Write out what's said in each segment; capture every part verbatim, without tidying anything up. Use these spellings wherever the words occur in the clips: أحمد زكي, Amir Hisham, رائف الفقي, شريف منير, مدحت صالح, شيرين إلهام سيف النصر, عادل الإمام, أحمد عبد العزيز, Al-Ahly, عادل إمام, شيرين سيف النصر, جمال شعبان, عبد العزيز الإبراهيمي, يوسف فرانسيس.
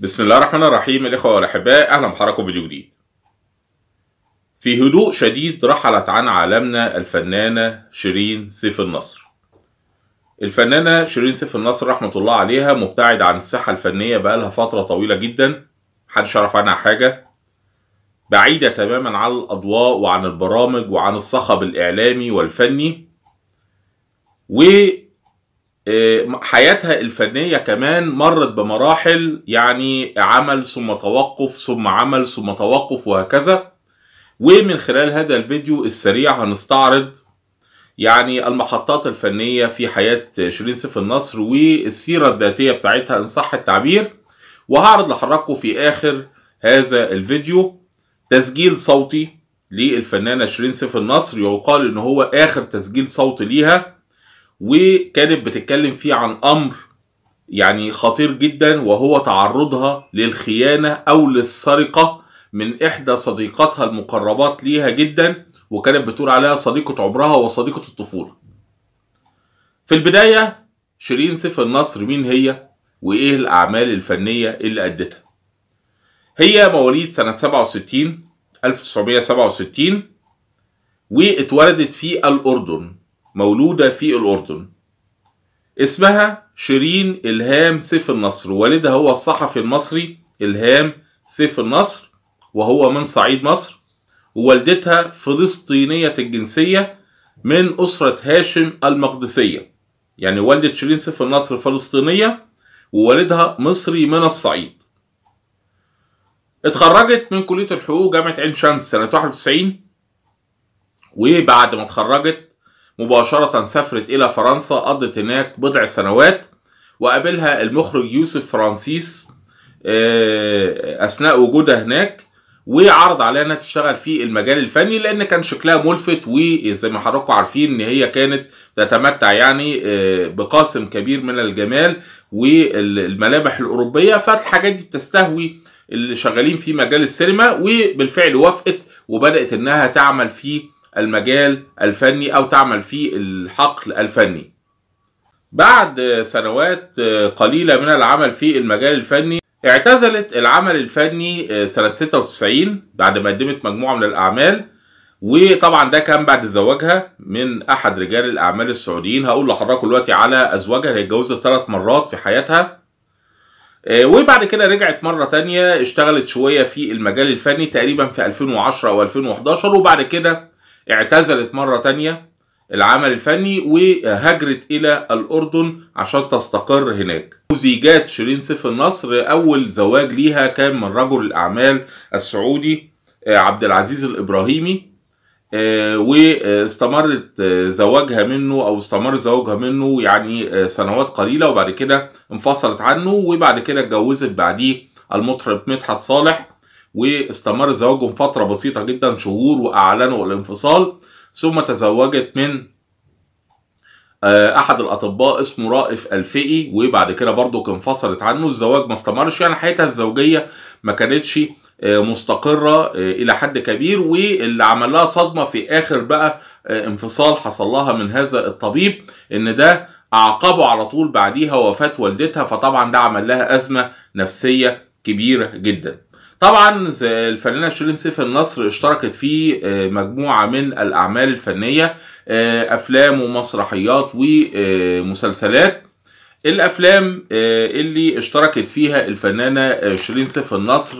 بسم الله الرحمن الرحيم. الإخوة والأحباء، أهلا بحضراتكم فيديو جديد. في هدوء شديد رحلت عن عالمنا الفنانة شيرين سيف النصر. الفنانة شيرين سيف النصر رحمة الله عليها مبتعدة عن الساحة الفنية بقالها فترة طويلة جدا، محدش يعرف عنها حاجة، بعيدة تماما عن الأضواء وعن البرامج وعن الصخب الإعلامي والفني، و حياتها الفنية كمان مرت بمراحل، يعني عمل ثم توقف ثم عمل ثم توقف وهكذا. ومن خلال هذا الفيديو السريع هنستعرض يعني المحطات الفنية في حياة شيرين سيف النصر والسيرة الذاتية بتاعتها إن صح التعبير. وهعرض لحضراتكم في آخر هذا الفيديو تسجيل صوتي للفنانة شيرين سيف النصر، يقال إن هو آخر تسجيل صوتي ليها، وكانت بتتكلم فيه عن أمر يعني خطير جدا، وهو تعرضها للخيانة أو للسرقة من إحدى صديقاتها المقربات ليها جدا، وكانت بتقول عليها صديقة عمرها وصديقة الطفولة. في البداية شيرين سيف النصر مين هي وإيه الأعمال الفنية اللي أدتها؟ هي مواليد سنة سبعة وستين ألف وتسعمائة وسبعة وستين، واتولدت في الأردن، مولودة في الأردن. اسمها شيرين إلهام سيف النصر، والدها هو الصحفي المصري إلهام سيف النصر وهو من صعيد مصر، ووالدتها فلسطينية الجنسية من أسرة هاشم المقدسية. يعني والدة شيرين سيف النصر فلسطينية ووالدها مصري من الصعيد. اتخرجت من كلية الحقوق جامعة عين شمس سنة واحد وتسعين، وبعد ما اتخرجت مباشرة سافرت إلى فرنسا، قضت هناك بضع سنوات، وقابلها المخرج يوسف فرانسيس أثناء وجودها هناك، وعرض عليها إنها تشتغل في المجال الفني لأن كان شكلها ملفت، وزي ما حضراتكم عارفين إن هي كانت تتمتع يعني بقاسم كبير من الجمال والملامح الأوروبية، فالحاجات دي بتستهوي اللي شغالين في مجال السينما، وبالفعل وافقت وبدأت إنها تعمل في المجال الفني أو تعمل في الحقل الفني. بعد سنوات قليلة من العمل في المجال الفني اعتزلت العمل الفني سنة ستة وتسعين بعد ما قدمت مجموعة من الأعمال، وطبعا ده كان بعد زواجها من أحد رجال الأعمال السعوديين. هقول لحضراتكم دلوقتي على أزواجها، هي اتجوزت ثلاث مرات في حياتها، وبعد كده رجعت مرة تانية اشتغلت شوية في المجال الفني تقريبا في ألفين وعشرة أو ألفين وأحد عشر، وبعد كده اعتزلت مرة تانية العمل الفني وهجرت إلى الأردن عشان تستقر هناك. مزيجات شيرين سيف النصر أول زواج ليها كان من رجل الأعمال السعودي عبد العزيز الإبراهيمي، واستمرت زواجها منه أو استمر زواجها منه يعني سنوات قليلة، وبعد كده انفصلت عنه، وبعد كده اتجوزت بعديه المطرب مدحت صالح، واستمر زواجهم فترة بسيطة جدا شهور، وأعلنوا الانفصال. ثم تزوجت من أحد الأطباء اسمه رائف الفقي، وبعد كده برضو انفصلت عنه، الزواج ما استمرش، يعني حياتها الزوجية ما كانتش مستقرة إلى حد كبير. واللي عمل لها صدمة في آخر بقى انفصال حصل لها من هذا الطبيب، إن ده أعقبه على طول بعديها وفاة والدتها، فطبعا ده عمل لها أزمة نفسية كبيرة جدا. طبعا الفنانة شيرين سيف النصر اشتركت في مجموعة من الأعمال الفنية، أفلام ومسرحيات ومسلسلات. الأفلام اللي اشتركت فيها الفنانة شيرين سيف النصر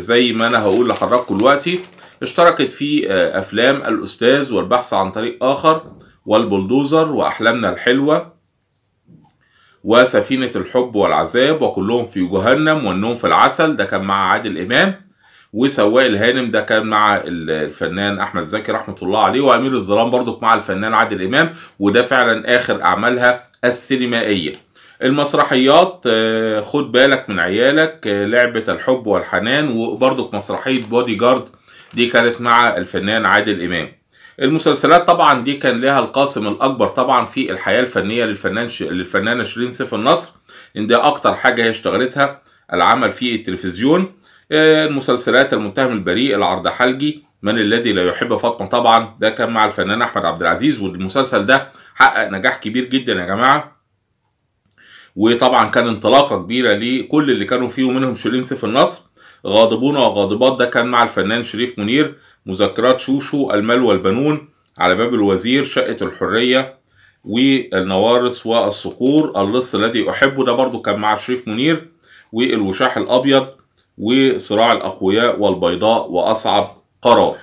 زي ما أنا هقول لحضراتكم دلوقتي، اشتركت في أفلام الأستاذ والبحث عن طريق آخر والبلدوزر وأحلامنا الحلوة وسفينة الحب والعذاب وكلهم في جهنم والنوم في العسل، ده كان مع عادل الإمام، وسواق الهانم ده كان مع الفنان أحمد زكي رحمة الله عليه، وأمير الظلام برضك مع الفنان عادل إمام، وده فعلا آخر أعمالها السينمائية. المسرحيات خد بالك من عيالك، لعبة الحب والحنان، وبرضك مسرحية بودي جارد دي كانت مع الفنان عادل إمام. المسلسلات طبعا دي كان لها القاسم الاكبر طبعا في الحياه الفنيه للفنان ش... للفنانه شيرين سيف النصر، ان ده اكتر حاجه هي اشتغلتها العمل في التلفزيون. المسلسلات المتهم البريء، العرض حلجي، من الذي لا يحب فاطمه، طبعا ده كان مع الفنان احمد عبد العزيز، والمسلسل ده حقق نجاح كبير جدا يا جماعه. وطبعا كان انطلاقه كبيره لكل اللي كانوا فيه، ومنهم شيرين سيف النصر. غاضبون وغاضبات ده كان مع الفنان شريف منير، مذكرات شوشو، المال والبنون، على باب الوزير، شقه الحريه، والنوارس والصقور، اللص الذي احبه ده برضو كان مع شريف منير، والوشاح الابيض، وصراع الاقوياء والبيضاء، واصعب قرار.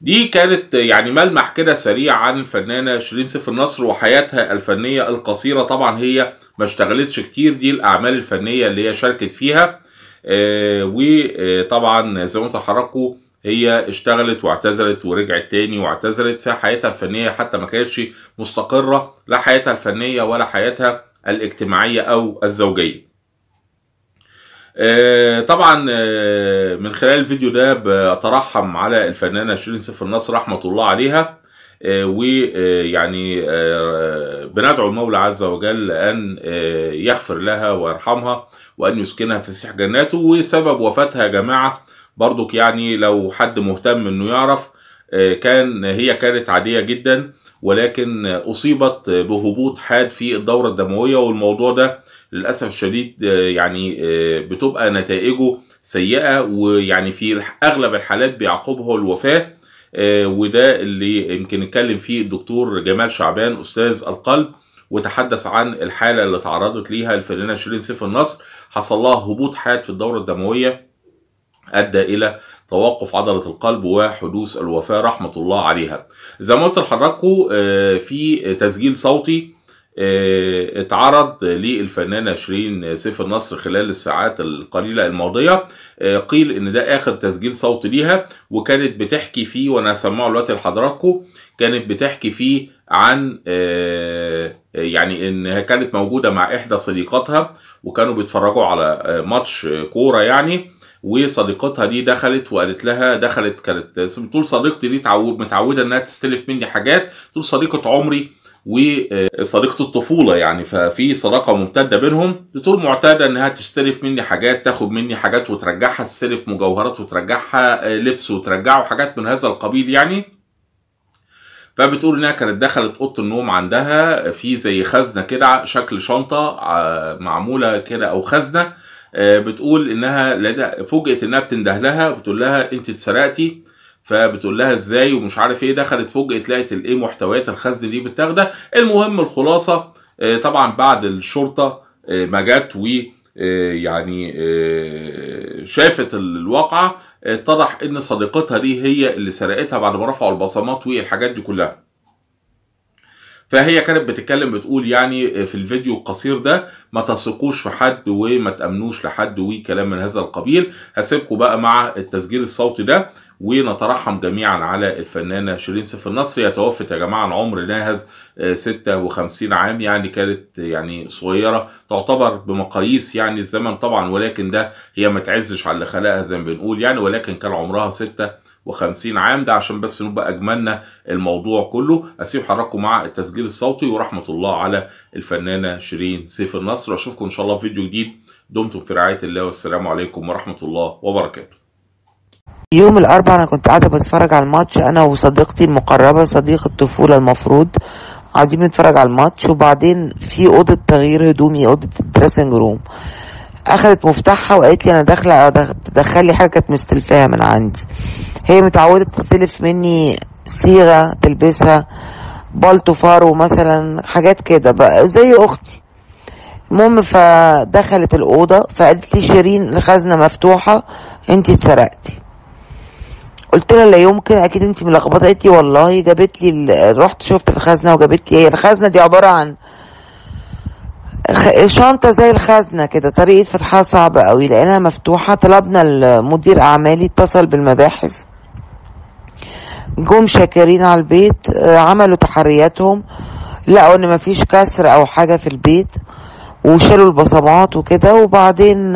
دي كانت يعني ملمح كده سريع عن الفنانه شيرين سيف النصر وحياتها الفنيه القصيره. طبعا هي ما اشتغلتش كتير، دي الاعمال الفنيه اللي هي شاركت فيها. آه وطبعا زي ما انتوا حضراتكم هي اشتغلت واعتزلت ورجعت تاني واعتزلت، في حياتها الفنيه حتى ما كانتش مستقره، لا حياتها الفنيه ولا حياتها الاجتماعيه او الزوجيه. آه طبعا آه من خلال الفيديو ده بترحم على الفنانه شيرين سيف النصر رحمه الله عليها، آه ويعني آه بندعو المولى عز وجل ان آه يغفر لها ويرحمها وان يسكنها فسيح جناته. وسبب وفاتها يا جماعه برضك يعني لو حد مهتم انه يعرف، آه كان هي كانت عاديه جدا ولكن اصيبت بهبوط حاد في الدوره الدمويه، والموضوع ده للاسف الشديد يعني بتبقى نتائجه سيئه، ويعني في اغلب الحالات بيعقبها الوفاه، وده اللي يمكن اتكلم فيه الدكتور جمال شعبان استاذ القلب، وتحدث عن الحاله اللي تعرضت ليها الفنانه شيرين سيف النصر. حصل لها هبوط حاد في الدوره الدمويه ادى الى توقف عضله القلب وحدوث الوفاه رحمه الله عليها. زي ما قلت لحضراتكم في تسجيل صوتي اتعرض للفنانه شيرين سيف النصر خلال الساعات القليله الماضيه، قيل ان ده اخر تسجيل صوت ليها، وكانت بتحكي فيه وانا هسمعه دلوقتي لحضراتكم. كانت بتحكي فيه عن يعني انها كانت موجوده مع احدى صديقاتها وكانوا بيتفرجوا على ماتش كوره يعني، وصديقتها دي دخلت وقالت لها، دخلت كانت بتقول صديقتي دي متعوده انها تستلف مني حاجات، تقول صديقه عمري وصديقة الطفولة يعني، ففي صداقة ممتدة بينهم، بتقول معتادة انها تستلف مني حاجات، تاخد مني حاجات وترجعها، تستلف مجوهرات وترجعها، لبس وترجعه، حاجات من هذا القبيل يعني. فبتقول انها كانت دخلت اوضه النوم عندها في زي خزنة كده، شكل شنطة معمولة كده او خزنة، بتقول انها فوجئت انها بتنده لها، بتقول لها انت اتسرقتي، فبتقول لها ازاي ومش عارف ايه، دخلت فجأة لقيت الايه محتويات الخزن دي بتاخدها. المهم الخلاصه طبعا بعد الشرطه ما جت ويعني شافت الواقعه، اتضح ان صديقتها دي هي اللي سرقتها بعد ما رفعوا البصمات والحاجات دي كلها. فهي كانت بتتكلم بتقول يعني في الفيديو القصير ده، ما تثقوش في حد وما تأمنوش لحد وكلام من هذا القبيل. هسيبكم بقى مع التسجيل الصوتي ده، ونترحم جميعا على الفنانه شيرين سيف النصر. هي توفت يا جماعه عن عمر ناهز ستة وخمسين عام، يعني كانت يعني صغيره تعتبر بمقاييس يعني الزمن طبعا، ولكن ده هي ما تعزش على اللي خلقها زي ما بنقول يعني، ولكن كان عمرها ستة وخمسين عام. ده عشان بس نبقى اجملنا الموضوع كله. اسيب حضراتكم مع التسجيل الصوتي، ورحمه الله على الفنانه شيرين سيف النصر، واشوفكم ان شاء الله في فيديو جديد. دمتم في رعايه الله، والسلام عليكم ورحمه الله وبركاته. يوم الاربعاء انا كنت قاعده بتفرج على الماتش، انا وصديقتي المقربه صديقه الطفوله المفروض، قاعدين بنتفرج على الماتش، وبعدين في اوضه تغيير هدومي، اوضه الدريسنج روم، اخذت مفتاحها وقالت لي انا داخله تدخل لي حاجه كانت مستلفاها من عندي. هي متعوده تستلف مني صيغه تلبسها، بالطو فارو مثلا، حاجات كده بقى زي اختي. المهم فدخلت الاوضه فقالت لي شيرين الخزنه مفتوحه، انت اتسرقتي. قلت لها لا يمكن، اكيد انت ملخبطه. قالت لي والله جابت لي، رحت شفت الخزنه وجابت لي. هي الخزنه دي عباره عن شنطه زي الخزنه كده، طريقه فتحها صعبه قوي، لقيناها مفتوحه. طلبنا المدير اعمالي، اتصل بالمباحث، جم شاكرين على البيت، عملوا تحرياتهم، لقوا ان مفيش كسر او حاجه في البيت، وشالوا البصمات وكده. وبعدين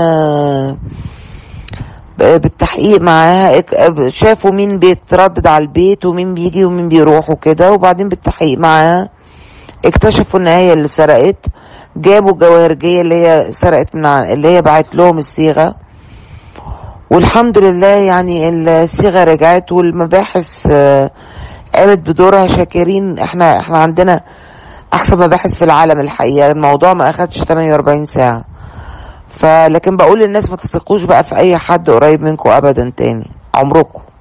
بالتحقيق معاها شافوا مين بيتردد على البيت ومين بيجي ومين بيروح وكده. وبعدين بالتحقيق معاها اكتشفوا ان هي اللي سرقت. جابوا الجوهرجيه اللي هي سرقت من اللي هي باعت لهم الصيغه، والحمد لله يعني الصيغه رجعت، والمباحث قامت بدورها. شاكرين، احنا احنا عندنا احسن مباحث في العالم. الحقيقه الموضوع ما اخدش ثمانية وأربعين ساعه. فلكن بقول للناس ما تثقوش بقى في اي حد قريب منكم ابدا تاني عمركم.